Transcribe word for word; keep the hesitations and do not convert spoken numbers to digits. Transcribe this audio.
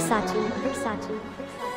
Versace, Versace, Versace.